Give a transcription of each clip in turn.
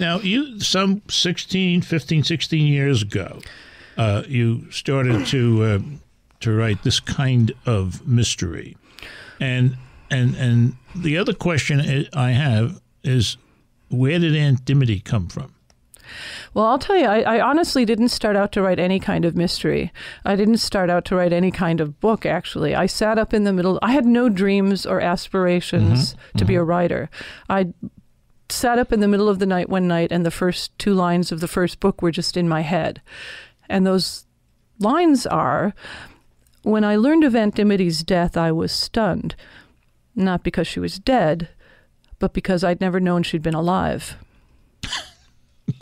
Now, you, some 15, 16 years ago, you started to write this kind of mystery. And the other question I have is, where did Aunt Dimity come from? Well, I'll tell you, I honestly didn't start out to write any kind of mystery. I didn't start out to write any kind of book, actually. I sat up in the middle. I had no dreams or aspirations to be a writer. I sat up in the middle of the night one night, and the first two lines of the first book were just in my head. And those lines are, when I learned of Aunt Dimity's death, I was stunned. Not because she was dead, but because I'd never known she'd been alive.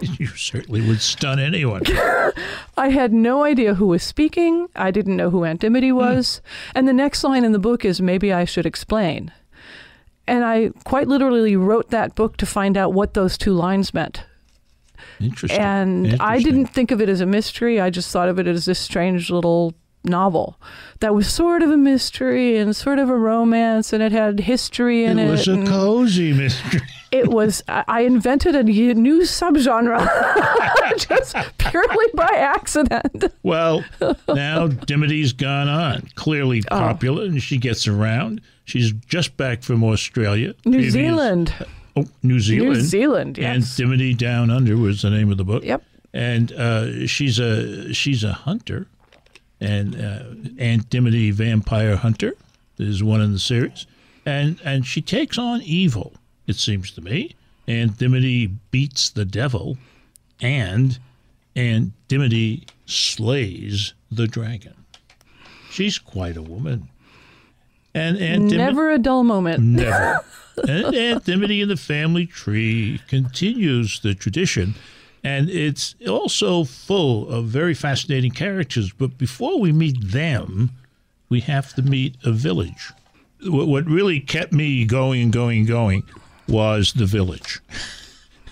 You certainly would stun anyone. I had no idea who was speaking. I didn't know who Aunt Dimity was. And the next line in the book is, maybe I should explain. And I quite literally wrote that book to find out what those two lines meant. Interesting. And I didn't think of it as a mystery. I just thought of it as this strange little novel that was sort of a mystery and sort of a romance, and it had history in it. It was a cozy mystery. It was, I invented a new subgenre just purely by accident. Well, now Dimity's gone on, clearly popular, and she gets around. She's just back from Australia. New Zealand. Oh, New Zealand. New Zealand, yes. And Dimity Down Under was the name of the book. Yep. And she's a hunter. And Aunt Dimity Vampire Hunter is one in the series. And she takes on evil, it seems to me. Aunt Dimity beats the devil, and Aunt Dimity slays the dragon. She's quite a woman. And never a dull moment. Never. And Aunt Dimity and the Family Tree continues the tradition. And it's also full of very fascinating characters. But before we meet them, we have to meet a village. What really kept me going and going and going was the village.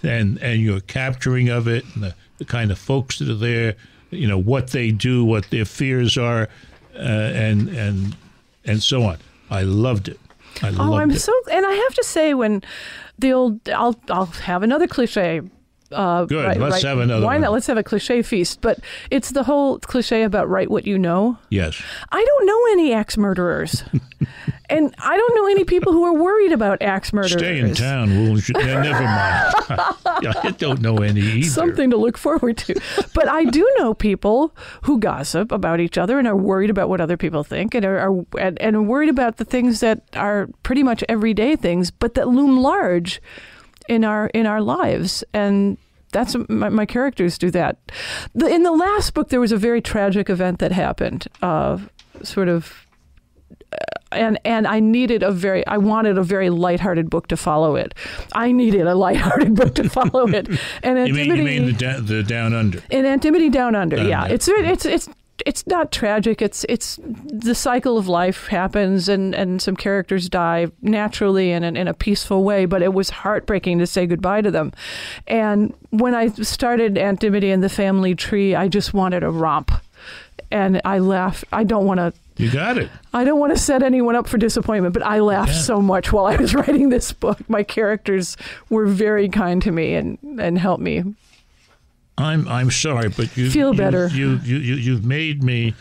And your capturing of it, and the kind of folks that are there, you know, what they do, what their fears are, and so on. I loved it. I loved it. Oh, I'm so... And I have to say, when the old... I'll have another cliche... Good. Let's have another one. Why not? Let's have a cliche feast. But it's the whole cliche about write what you know. Yes. I don't know any axe murderers. And I don't know any people who are worried about axe murderers. Stay in town. Never mind. I don't know any either. Something to look forward to. But I do know people who gossip about each other and are worried about what other people think, and are worried about the things that are pretty much everyday things, but that loom large in our lives, and that's my characters do that. In the last book, there was a very tragic event that happened, and I needed I wanted a very lighthearted book to follow it. I needed a lighthearted book to follow it. And Aunt Dimity, you mean the Down Under? And Aunt Dimity Down Under, yeah. It's not tragic. It's the cycle of life happens, and some characters die naturally and in a peaceful way. But it was heartbreaking to say goodbye to them. And when I started Aunt Dimity and the Family Tree, I just wanted a romp, and I laughed. I don't want to. You got it. I don't want to set anyone up for disappointment, but I laughed so much while I was writing this book. My characters were very kind to me and helped me. I'm sorry, but you feel better. You've made me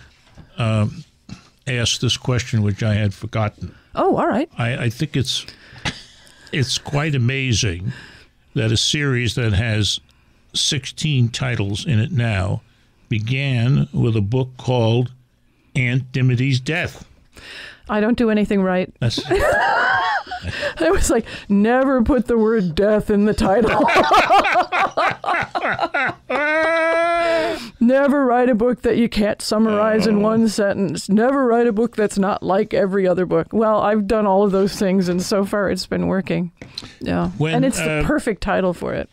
ask this question, which I had forgotten. Oh, all right. I think it's quite amazing that a series that has 16 titles in it now began with a book called Aunt Dimity's Death. I don't do anything right. I was like, never put the word death in the title. Never write a book that you can't summarize in one sentence. Never write a book that's not like every other book. Well, I've done all of those things, and so far it's been working. Yeah, and it's the perfect title for it.